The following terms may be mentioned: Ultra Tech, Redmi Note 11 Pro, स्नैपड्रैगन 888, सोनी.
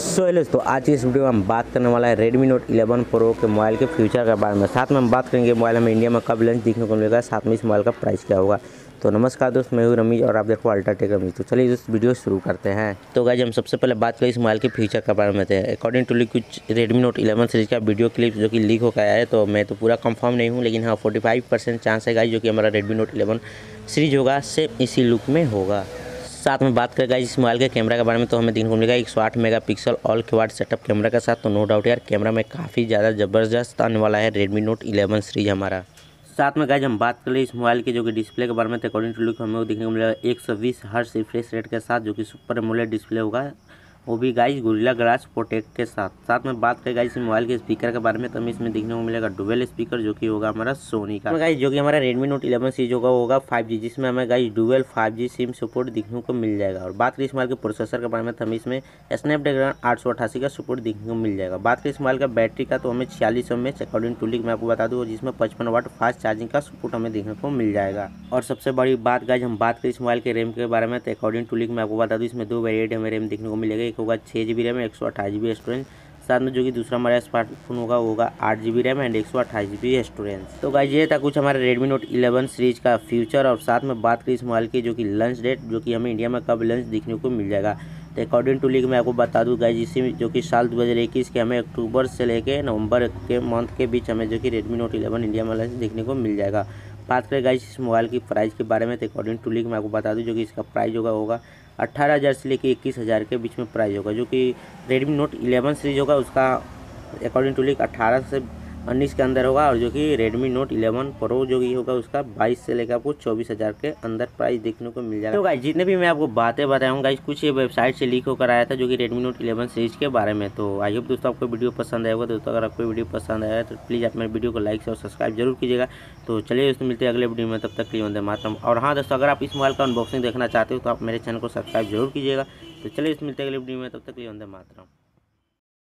सो दोस्तों आज की इस वीडियो में हम बात करने वाला है Redmi Note 11 Pro के मोबाइल के फ्यूचर के बारे में। साथ में हम बात करेंगे मोबाइल हमें इंडिया में कब लॉन्च देखने को मिलेगा, साथ में इस मोबाइल का प्राइस क्या होगा। तो नमस्कार दोस्त, मैं हूँ रमीज और आप देखो अल्ट्रा टेक रमीज। तो चलिए दोस्त वीडियो शुरू करते हैं। तो गाइस हम सबसे पहले बात करें इस मोबाइल के फीचर के बारे में। अकॉर्डिंग टू लीक कुछ रेडमी नोट 11 सीरीज का वीडियो क्लिप जो कि लीक होकर आया है, तो मैं तो पूरा कंफर्म नहीं हूँ, लेकिन हाँ 45% चांस है गाइस जो कि हमारा रेडमी नोट 11 सीरीज होगा सेम इसी लुक में होगा। साथ में बात करें गाइस इस मोबाइल के कैमरा के बारे में, तो हमें देखने को मिलेगा 108 megapixel all quad setup camera के साथ। तो नो डाउट यार कैमरा में काफ़ी ज़्यादा ज़बरदस्त आने वाला है रेडमी नोट 11 सीरीज हमारा। साथ में गाइस हम बात कर लें इस मोबाइल के जो कि डिस्प्ले के बारे में, अकॉर्डिंग टू लुक हमें वो देखने को मिलेगा 120 हर्ट्ज़ रिफ्रेश रेट के साथ, जो कि सुपर एमोलेड डिस्प्ले होगा, वो भी गाइस गोरिल्ला ग्लास प्रोटेक्ट के साथ। साथ में बात करें गाइस इस मोबाइल के स्पीकर के बारे में, तो हमें इसमें देखने को मिलेगा डुअल स्पीकर जो कि होगा हमारा सोनी का। गाइस जो कि हमारा रेडमी नोट 11 सीरीज होगा 5G, जिसमें हमें guys dual 5G SIM support देखने को मिल जाएगा। और बात करें इस मोबाइल के प्रोसेसर के बारे में, तो हमें इसमें स्नैपड्रैगन 888 का सपोर्ट देखने को मिल जाएगा। बात करें इस मोबाइल का बैटरी का, तो हमें 4600 mAh अकॉर्डिंग टू लिक मैं आपको बता दूँ, और जिसमें 55 वाट फास्ट चार्जिंग का सपोर्ट हमें देखने को मिल जाएगा। और सबसे बड़ी बात गाइस हम बात करें इस मोबाइल के रैम के बारे में, तो अकॉर्डिंग टू लिक मैं आपको बता दूँ इसमें दो वेरिएंट हमें रैम देखने को मिलेगा। होगा 6 GB रैम 128 GB स्टोरेज, साथ में जो कि दूसरा हमारा स्मार्टफोन होगा होगा 8 GB RAM and 128 GB storage. तो गाइस ये था कुछ हमारे रेडमी नोट 11 सीरीज का फ्यूचर। और साथ में बात करें इस मोबाइल की जो कि लॉन्च डेट, जो कि हमें इंडिया में कब लॉन्च देखने को मिल जाएगा, तो अकॉर्डिंग टू लीक मैं आपको बता दूँ गाइस इसी जो कि साल 2021 के हमें अक्टूबर से लेकर नवंबर के मंथ के बीच हमें जो कि रेडमी नोट 11 इंडिया में लॉन्च देखने को मिल जाएगा। बात करें गाइस इस मोबाइल की प्राइस के बारे में, तो अकॉर्डिंग टू लीक मैं आपको बता दूँ जो कि इसका प्राइस होगा 18,000 से लेकर 21,000 के बीच में प्राइस होगा, जो कि रेडमी नोट 11 सीरीज होगा उसका अकॉर्डिंग टू लीक 18 से 19 के अंदर होगा। और जो कि रेडमी नोट 11 प्रो जो कि होगा उसका 22 से लेकर आपको 24,000 के अंदर प्राइस देखने को मिल जाएगा। तो गाइस जितने भी मैं आपको बातें बताया हूँ गाइस कुछ ये वेबसाइट से लीक होकर आया था जो कि रेडमी नोट 11 सीरीज के बारे में। तो आई होप दोस्तों आपको वीडियो पसंद आएगा। दोस्तों अगर आपको वीडियो पसंद आया तो प्लीज़ आप मेरे वीडियो को लाइक और सब्सक्राइब जरूर कीजिएगा। तो चलिए दोस्तों मिलते हैं अगले वीडियो में, तब तक के लिए वंदे मातरम। और हाँ दोस्तों अगर आप इस मोबाइल का अनबॉक्सिंग देखना चाहते हो तो आप मेरे चैनल को सब्सक्राइब जरूर कीजिएगा। तो चलिए दोस्तों मिलते हैं अगले वीडियो में, तब तक के लिए वंदे मातरम।